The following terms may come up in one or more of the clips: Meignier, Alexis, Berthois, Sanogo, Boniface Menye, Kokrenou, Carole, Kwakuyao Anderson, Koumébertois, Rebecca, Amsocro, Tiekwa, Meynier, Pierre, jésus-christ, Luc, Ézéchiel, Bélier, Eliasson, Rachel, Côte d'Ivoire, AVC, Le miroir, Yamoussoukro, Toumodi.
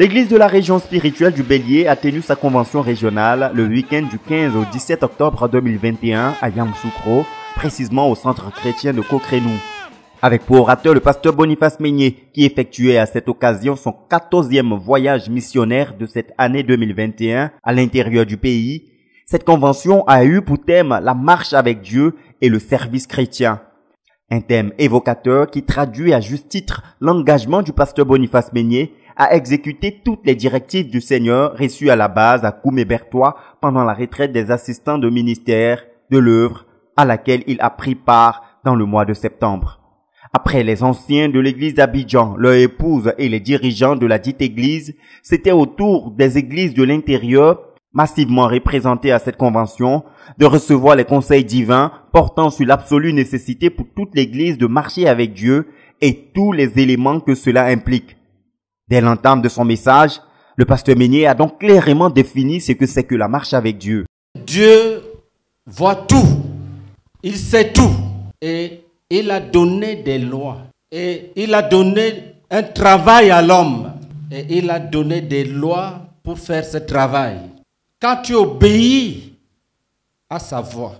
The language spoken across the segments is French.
L'église de la région spirituelle du Bélier a tenu sa convention régionale le week-end du 15 au 17 octobre 2021 à Yamoussoukro, précisément au centre chrétien de Kokrenou. Avec pour orateur le pasteur Boniface Menye, qui effectuait à cette occasion son 14e voyage missionnaire de cette année 2021 à l'intérieur du pays, cette convention a eu pour thème la marche avec Dieu et le service chrétien. Un thème évocateur qui traduit à juste titre l'engagement du pasteur Boniface Menye à exécuter toutes les directives du Seigneur reçues à la base à Koumébertois pendant la retraite des assistants de ministère de l'œuvre à laquelle il a pris part dans le mois de septembre. Après les anciens de l'église d'Abidjan, leur épouse et les dirigeants de la dite église, c'était au tour des églises de l'intérieur, massivement représentées à cette convention, de recevoir les conseils divins portant sur l'absolue nécessité pour toute l'église de marcher avec Dieu et tous les éléments que cela implique. Dès l'entame de son message, le pasteur Meynier a donc clairement défini ce que c'est que la marche avec Dieu. Dieu voit tout, il sait tout et il a donné des lois et il a donné un travail à l'homme et il a donné des lois pour faire ce travail. Quand tu obéis à sa voix,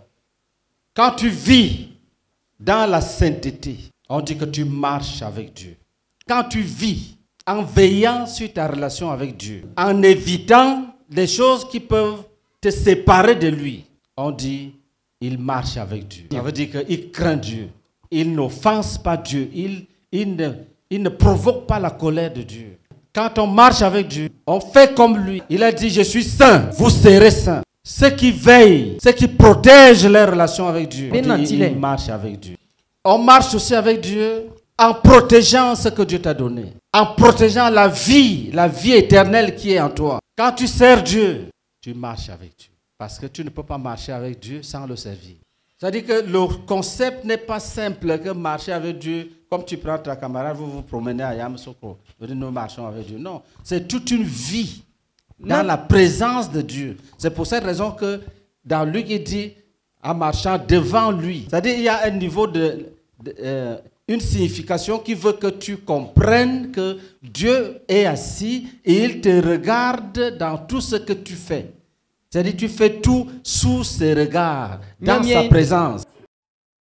quand tu vis dans la sainteté, on dit que tu marches avec Dieu. Quand tu vis en veillant sur ta relation avec Dieu, en évitant les choses qui peuvent te séparer de lui, on dit il marche avec Dieu. Ça veut dire qu'il craint Dieu. Il n'offense pas Dieu, il ne provoque pas la colère de Dieu. Quand on marche avec Dieu, on fait comme lui. Il a dit, je suis saint, vous serez saints. Ceux qui veillent, ceux qui protègent leurs relations avec Dieu, ils marchent avec Dieu. On marche aussi avec Dieu en protégeant ce que Dieu t'a donné, en protégeant la vie éternelle qui est en toi. Quand tu sers Dieu, tu marches avec Dieu. Parce que tu ne peux pas marcher avec Dieu sans le servir. C'est-à-dire que le concept n'est pas simple que marcher avec Dieu, comme tu prends ta camarade, vous vous promenez à Yamoussoukro, nous marchons avec Dieu. Non, c'est toute une vie dans la présence de Dieu. C'est pour cette raison que dans Luc, il dit en marchant devant lui. C'est-à-dire qu'il y a un niveau une signification qui veut que tu comprennes que Dieu est assis et il te regarde dans tout ce que tu fais. C'est-à-dire tu fais tout sous ses regards, dans sa présence.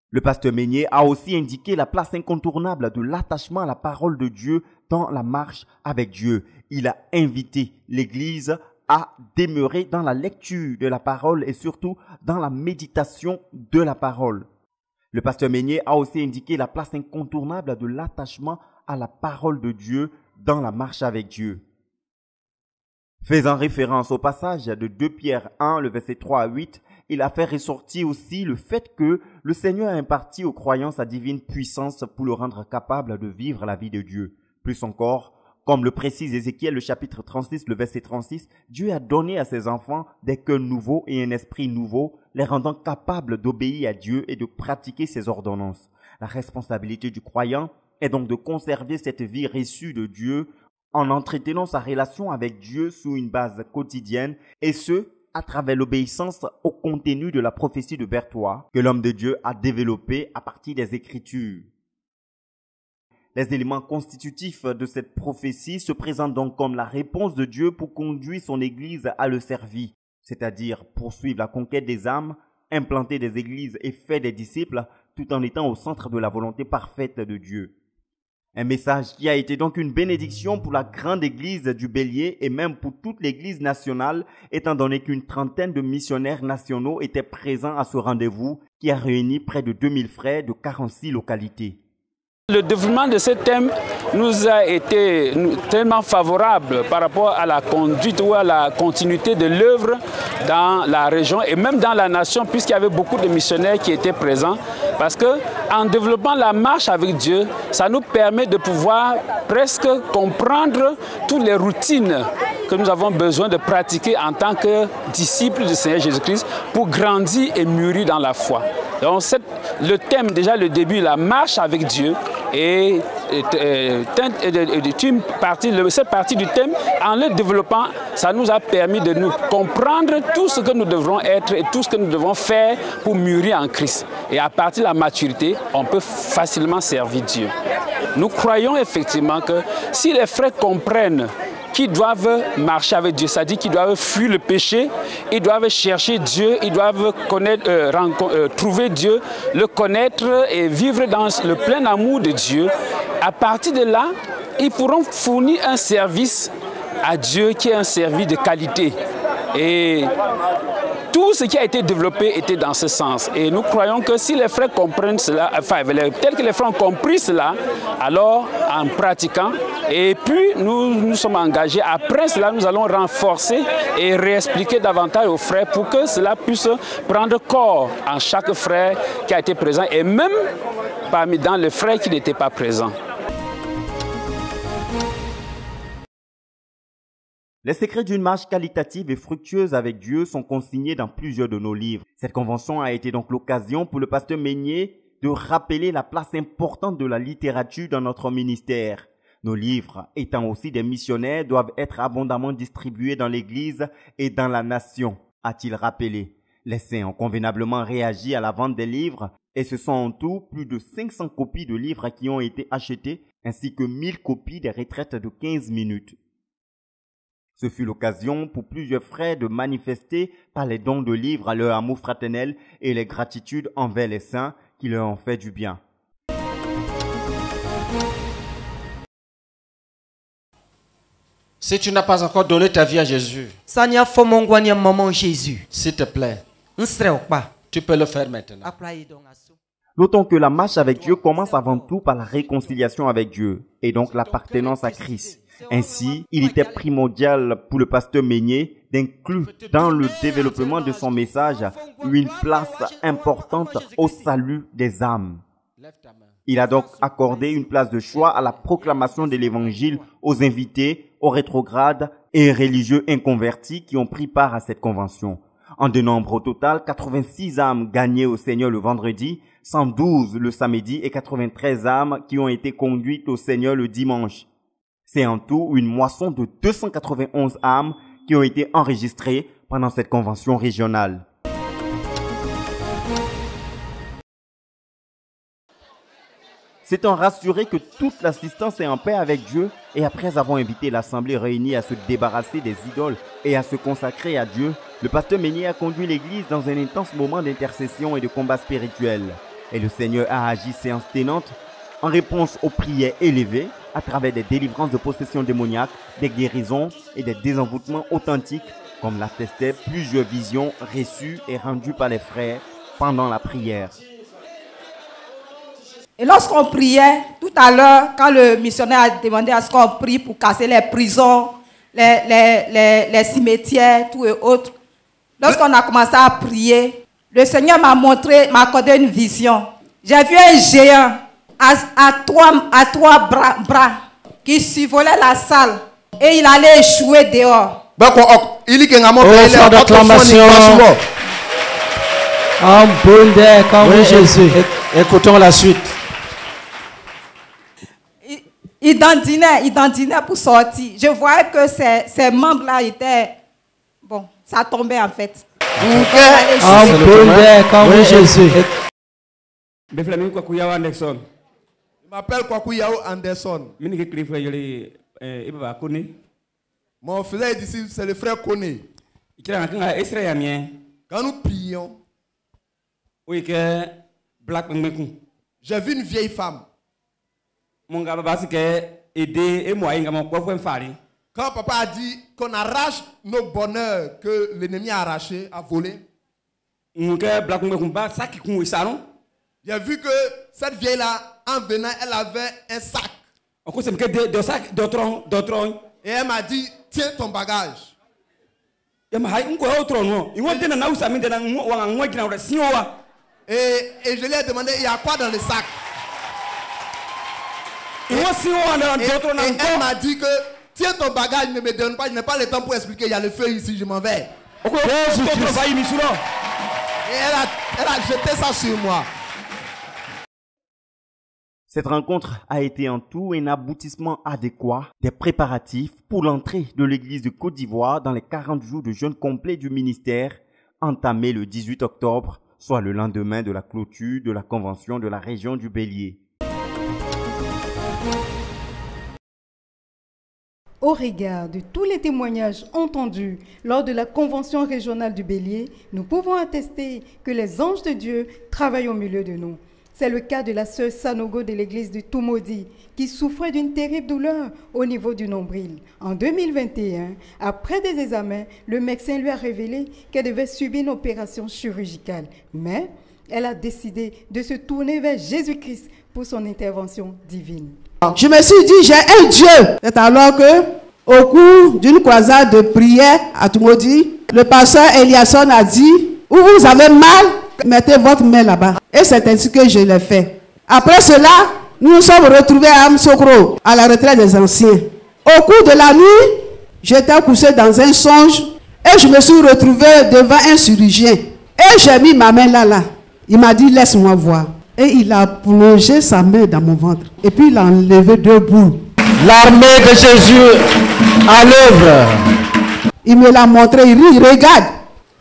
Le pasteur Meignier a aussi indiqué la place incontournable de l'attachement à la parole de Dieu dans la marche avec Dieu. Il a invité l'Église à demeurer dans la lecture de la parole et surtout dans la méditation de la parole. Le pasteur Meignier a aussi indiqué la place incontournable de l'attachement à la parole de Dieu dans la marche avec Dieu. Faisant référence au passage de 2 Pierre 1, le verset 3 à 8, il a fait ressortir aussi le fait que le Seigneur a imparti aux croyants sa divine puissance pour le rendre capable de vivre la vie de Dieu. Plus encore, comme le précise Ézéchiel, le chapitre 36, le verset 36, Dieu a donné à ses enfants des cœurs nouveaux et un esprit nouveau, les rendant capables d'obéir à Dieu et de pratiquer ses ordonnances. La responsabilité du croyant est donc de conserver cette vie reçue de Dieu en entretenant sa relation avec Dieu sous une base quotidienne, et ce, à travers l'obéissance au contenu de la prophétie de Berthois que l'homme de Dieu a développée à partir des Écritures. Les éléments constitutifs de cette prophétie se présentent donc comme la réponse de Dieu pour conduire son Église à le servir, c'est-à-dire poursuivre la conquête des âmes, implanter des églises et faire des disciples, tout en étant au centre de la volonté parfaite de Dieu. Un message qui a été donc une bénédiction pour la grande église du Bélier et même pour toute l'église nationale, étant donné qu'une trentaine de missionnaires nationaux étaient présents à ce rendez-vous qui a réuni près de 2000 frères de 46 localités. Le développement de ce thème nous a été tellement favorable par rapport à la conduite ou à la continuité de l'œuvre dans la région et même dans la nation, puisqu'il y avait beaucoup de missionnaires qui étaient présents. Parce qu'en développant la marche avec Dieu, ça nous permet de pouvoir presque comprendre toutes les routines que nous avons besoin de pratiquer en tant que disciples du Seigneur Jésus-Christ pour grandir et mûrir dans la foi. Donc le thème, déjà le début, la marche avec Dieu, et cette partie du thème, en le développant, ça nous a permis de nous comprendre tout ce que nous devrons être et tout ce que nous devons faire pour mûrir en Christ. Et à partir de la maturité, on peut facilement servir Dieu. Nous croyons effectivement que si les frères comprennent qui doivent marcher avec Dieu, c'est-à-dire qui doivent fuir le péché, ils doivent chercher Dieu, ils doivent connaître, trouver Dieu, le connaître et vivre dans le plein amour de Dieu. À partir de là, ils pourront fournir un service à Dieu qui est un service de qualité. Et tout ce qui a été développé était dans ce sens. Et nous croyons que si les frères comprennent cela, enfin, tel que les frères ont compris cela, alors en pratiquant, et puis nous sommes engagés. Après cela, nous allons renforcer et réexpliquer davantage aux frères pour que cela puisse prendre corps en chaque frère qui a été présent et même parmi dans les frères qui n'étaient pas présents. Les secrets d'une marche qualitative et fructueuse avec Dieu sont consignés dans plusieurs de nos livres. Cette convention a été donc l'occasion pour le pasteur Meynier de rappeler la place importante de la littérature dans notre ministère. Nos livres, étant aussi des missionnaires, doivent être abondamment distribués dans l'Église et dans la nation, a-t-il rappelé. Les saints ont convenablement réagi à la vente des livres et ce sont en tout plus de 500 copies de livres qui ont été achetées ainsi que 1000 copies des retraites de 15 minutes. Ce fut l'occasion pour plusieurs frères de manifester par les dons de livres à leur amour fraternel et les gratitudes envers les saints qui leur ont fait du bien. Si tu n'as pas encore donné ta vie à Jésus, s'il te plaît, tu peux le faire maintenant. Notons que la marche avec Dieu commence avant tout par la réconciliation avec Dieu et donc l'appartenance à Christ. Ainsi, il était primordial pour le pasteur Meignier d'inclure dans le développement de son message une place importante au salut des âmes. Il a donc accordé une place de choix à la proclamation de l'Évangile aux invités, aux rétrogrades et religieux inconvertis qui ont pris part à cette convention. En dénombre au total, 86 âmes gagnées au Seigneur le vendredi, 112 le samedi et 93 âmes qui ont été conduites au Seigneur le dimanche. C'est en tout une moisson de 291 âmes qui ont été enregistrées pendant cette convention régionale. S'étant rassuré que toute l'assistance est en paix avec Dieu et après avoir invité l'assemblée réunie à se débarrasser des idoles et à se consacrer à Dieu, le pasteur Meignier a conduit l'église dans un intense moment d'intercession et de combat spirituel. Et le Seigneur a agi séance tenante en réponse aux prières élevées à travers des délivrances de possessions démoniaques, des guérisons et des désenvoûtements authentiques, comme l'attestaient plusieurs visions reçues et rendues par les frères pendant la prière. Et lorsqu'on priait, tout à l'heure, quand le missionnaire a demandé à ce qu'on prie pour casser les prisons, les cimetières, tout et autres, lorsqu'on a commencé à prier, le Seigneur m'a accordé une vision. J'ai vu un géant à trois bras qui survolait la salle et il allait échouer dehors. Offre d'acclamation en bonheur comme oui, Jésus. Écoutons la suite. Il dandinait pour sortir. Je voyais que ces membres-là étaient... Bon, ça tombait en fait. En bonheur comme oui, Jésus. Je m'appelle Kwakuyao Anderson. Mon frère d'ici, c'est le frère Koné. Quand nous prions, j'ai vu une vieille femme. Quand papa a dit qu'on arrache nos bonheurs que l'ennemi a arrachés, a volé, j'ai vu que cette vieille-là, en venant, elle avait un sac. Et elle m'a dit, tiens ton bagage. Et je lui ai demandé, il y a quoi dans le sac? Et elle m'a dit que, tiens ton bagage, ne me donne pas, je n'ai pas le temps pour expliquer, il y a le feu ici, je m'en vais. Et elle a jeté ça sur moi. Cette rencontre a été en tout un aboutissement adéquat des préparatifs pour l'entrée de l'église de Côte d'Ivoire dans les 40 jours de jeûne complet du ministère, entamé le 18 octobre, soit le lendemain de la clôture de la convention de la région du Bélier. Au regard de tous les témoignages entendus lors de la Convention régionale du Bélier, nous pouvons attester que les anges de Dieu travaillent au milieu de nous. C'est le cas de la sœur Sanogo de l'église de Toumodi, qui souffrait d'une terrible douleur au niveau du nombril. En 2021, après des examens, le médecin lui a révélé qu'elle devait subir une opération chirurgicale. Mais elle a décidé de se tourner vers Jésus-Christ pour son intervention divine. Je me suis dit, j'ai un Dieu. C'est alors que, au cours d'une croisade de prière à Toumodi, le pasteur Eliasson a dit, où vous avez mal, mettez votre main là-bas. Et c'est ainsi que je l'ai fait. Après cela, nous nous sommes retrouvés à Amsocro, à la retraite des anciens. Au cours de la nuit, j'étais couché dans un songe et je me suis retrouvé devant un chirurgien. Et j'ai mis ma main là. Il m'a dit, laisse-moi voir. Et il a plongé sa main dans mon ventre. Et puis il a enlevé 2 boules. L'armée de Jésus à l'œuvre. Il me l'a montré, il dit, regarde.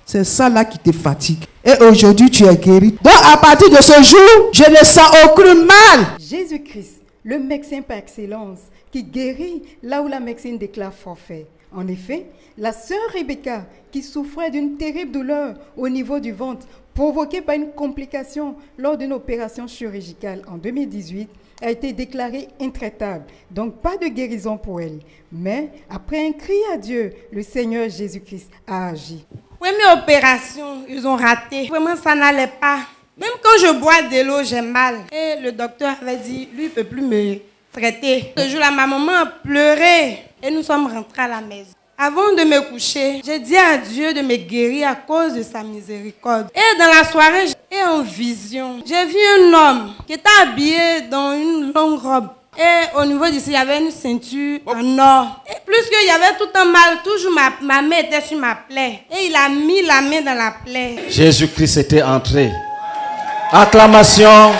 C'est ça là qui te fatigue. Et aujourd'hui, tu es guéri. Donc, à partir de ce jour, je ne sens aucun mal. Jésus-Christ, le médecin par excellence, qui guérit là où la médecine déclare forfait. En effet, la sœur Rebecca, qui souffrait d'une terrible douleur au niveau du ventre, provoquée par une complication lors d'une opération chirurgicale en 2018, a été déclarée intraitable, donc pas de guérison pour elle. Mais, après un cri à Dieu, le Seigneur Jésus-Christ a agi. Oui, mes opérations, ils ont raté. Vraiment, ça n'allait pas. Même quand je bois de l'eau, j'ai mal. Et le docteur avait dit, lui, il ne peut plus me traiter. Ce jour-là, ma maman a pleuré et nous sommes rentrés à la maison. Avant de me coucher, j'ai dit à Dieu de me guérir à cause de sa miséricorde. Et dans la soirée, et en vision, j'ai vu un homme qui était habillé dans une longue robe. Et au niveau d'ici, il y avait une ceinture en or. Et plus qu'il y avait tout un mal, toujours ma main était sur ma plaie. Et il a mis la main dans la plaie. Jésus-Christ était entré. Acclamation.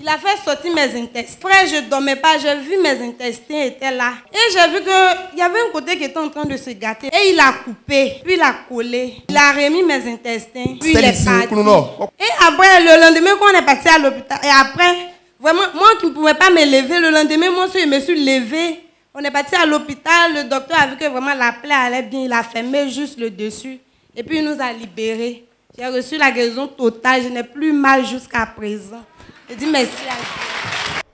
Il a fait sortir mes intestins. Après, je ne dormais pas, j'ai vu mes intestins étaient là. Et j'ai vu qu'il y avait un côté qui était en train de se gâter. Et il a coupé, puis il a collé. Il a remis mes intestins, puis il est parti. Et après, le lendemain, quand on est parti à l'hôpital, et après... Vraiment, moi qui ne pouvais pas me lever, le lendemain, moi aussi, je me suis levée. On est parti à l'hôpital, le docteur a vu que vraiment la plaie allait bien, il a fermé juste le dessus. Et puis il nous a libérés. J'ai reçu la guérison totale, je n'ai plus mal jusqu'à présent. Je dis merci à Dieu.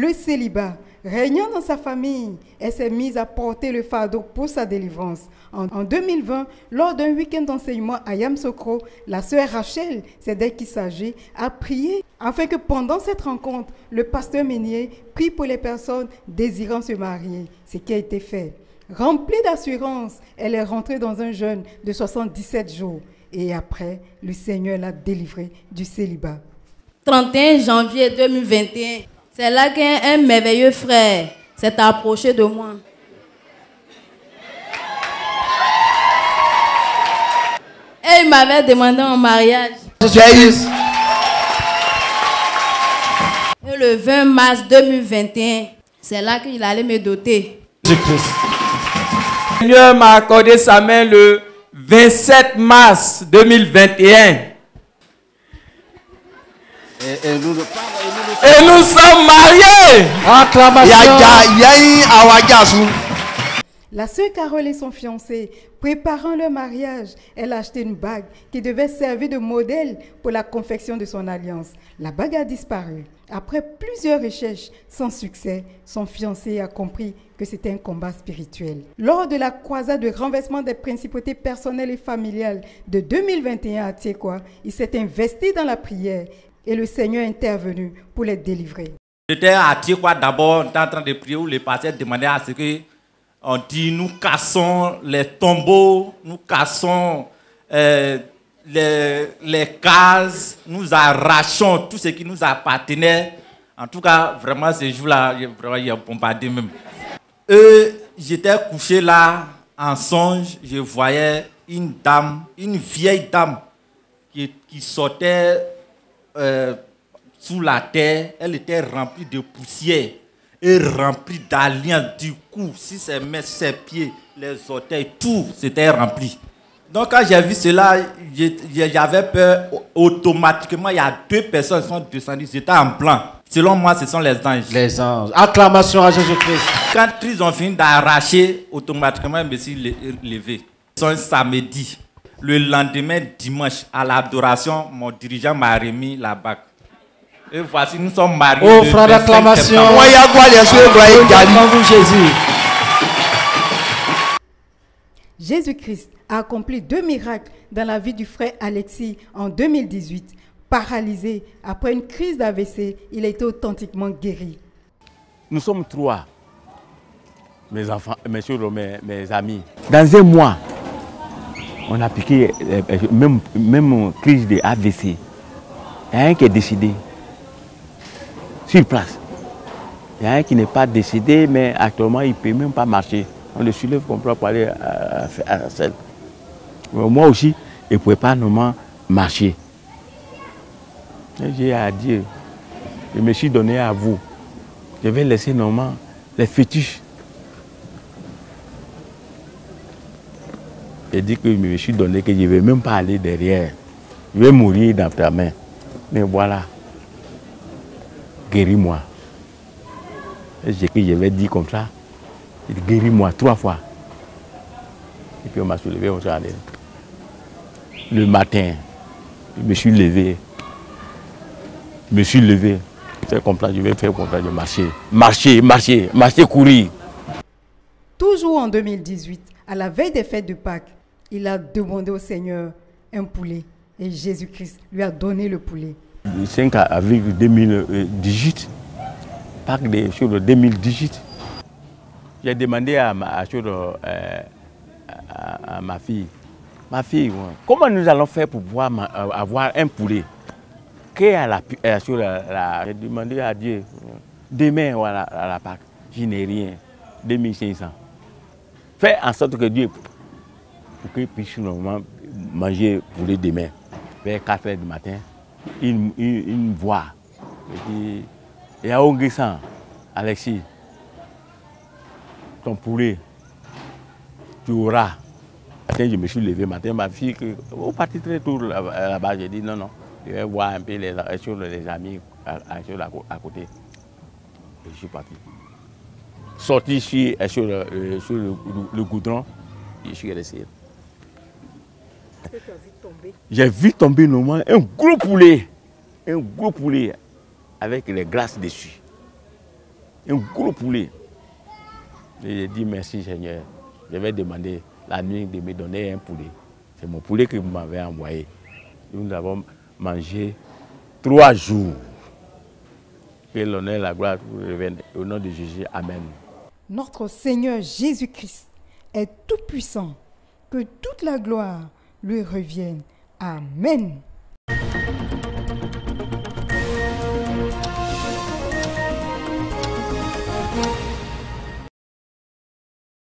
Le célibat, régnant dans sa famille, elle s'est mise à porter le fardeau pour sa délivrance. En 2020, lors d'un week-end d'enseignement à Yamoussoukro, la sœur Rachel, c'est d'elle qu'il s'agit, a prié afin que pendant cette rencontre, le pasteur Meynier prie pour les personnes désirant se marier, ce qui a été fait. Remplie d'assurance, elle est rentrée dans un jeûne de 77 jours. Et après, le Seigneur l'a délivrée du célibat. 31 janvier 2021. C'est là qu'un merveilleux frère s'est approché de moi. Et il m'avait demandé en mariage. Et le 20 mars 2021, c'est là qu'il allait me doter. Le Seigneur m'a accordé sa main le 27 mars 2021. Et nous sommes mariés. Acclamation. La sœur Carole et son fiancé, préparant leur mariage, elle a acheté une bague qui devait servir de modèle pour la confection de son alliance. La bague a disparu. Après plusieurs recherches sans succès, son fiancé a compris que c'était un combat spirituel. Lors de la croisade de renversement des principautés personnelles et familiales de 2021 à Tiekwa, il s'est investi dans la prière. Et le Seigneur est intervenu pour les délivrer. J'étais à Tiekwa d'abord, en train de prier, où les pasteurs demandaient à ce qu'on dit, nous cassons les tombeaux, nous cassons les cases, nous arrachons tout ce qui nous appartenait. En tout cas, vraiment, ce jour-là, il a bombardé même. J'étais couché là, en songe, je voyais une dame, une vieille dame qui sortait... sous la terre, elle était remplie de poussière et remplie d'alliance du cou, si ses mains, ses pieds, les orteils, tout, c'était rempli. Donc quand j'ai vu cela, j'avais peur. Automatiquement, il y a deux personnes qui sont descendues. J'étais en blanc. Selon moi, ce sont les anges. Les anges. Acclamation à Jésus-Christ. Quand ils ont fini d'arracher, automatiquement, je me suis levé. C'est un samedi. Le lendemain, dimanche, à l'adoration, mon dirigeant m'a remis la bague. Et voici, nous sommes mariés. Oh, frère d'acclamation. Jésus-Christ a accompli deux miracles dans la vie du frère Alexis en 2018. Paralysé après une crise d'AVC, il a été authentiquement guéri. Nous sommes trois, mes enfants, mes amis. Dans un mois, on a piqué même crise de AVC. Il y a un qui est décédé sur place. Il y a un qui n'est pas décédé, mais actuellement, il ne peut même pas marcher. On le soulève comme pour aller à Rachel. Moi aussi, je ne pouvais pas normalement marcher. J'ai à dire, je me suis donné à vous. Je vais laisser normalement les fétiches. J'ai dit que je me suis donné que je ne vais même pas aller derrière. Je vais mourir dans ta main. Mais voilà, guéris-moi. J'ai que je vais dire comme ça. Il guérit-moi trois fois. Et puis on m'a soulevé, on s'est allé. Le matin, je me suis levé. C'est comme ça, je vais faire comme ça, je vais marcher. Marcher, courir. Toujours en 2018, à la veille des fêtes de Pâques, il a demandé au Seigneur un poulet. Et Jésus-Christ lui a donné le poulet. Le 5 avril 2018, Pâques de 2018, j'ai demandé à ma fille, comment nous allons faire pour pouvoir avoir un poulet? J'ai demandé à Dieu, demain à la Pâque, je n'ai rien, 2500. Fais en sorte que Dieu, pour qu'il puisse normalement manger poulet demain. Vers 4h du matin, il me voit. Il dit, il y a un grissant, Alexis. Ton poulet, tu auras. Matin, je me suis levé matin, ma fille, vous partez très tôt là-bas. J'ai dit non, non, je vais voir un peu les amis à côté. Et je suis parti. Sorti sur le goudron, je suis resté. J'ai vu tomber normalement un gros poulet avec les glaces dessus. Un gros poulet. J'ai dit merci Seigneur, je vais demander la nuit de me donner un poulet. C'est mon poulet que vous m'avez envoyé. Nous avons mangé 3 jours. Que l'honneur et la gloire vous reviennent au nom de Jésus. Amen. Notre Seigneur Jésus-Christ est tout puissant. Que toute la gloire lui revienne. Amen.